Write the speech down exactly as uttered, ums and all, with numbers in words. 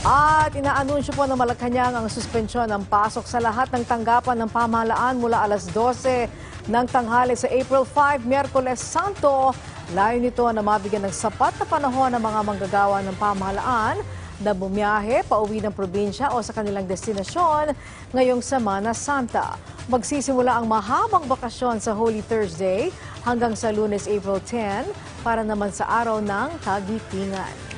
At inaanunsyo po ng Malacañang ang suspensyon ng pasok sa lahat ng tanggapan ng pamahalaan mula alas dose ng tanghali sa April fifth, Miyerkules Santo. Layo nito na mabigyan ng sapat na panahon ng mga manggagawa ng pamahalaan na bumiyahe pauwi ng probinsya o sa kanilang destinasyon ngayong Semana Santa. Magsisimula ang mahabang bakasyon sa Holy Thursday hanggang sa Lunes, April tenth para naman sa araw ng Kagitingan.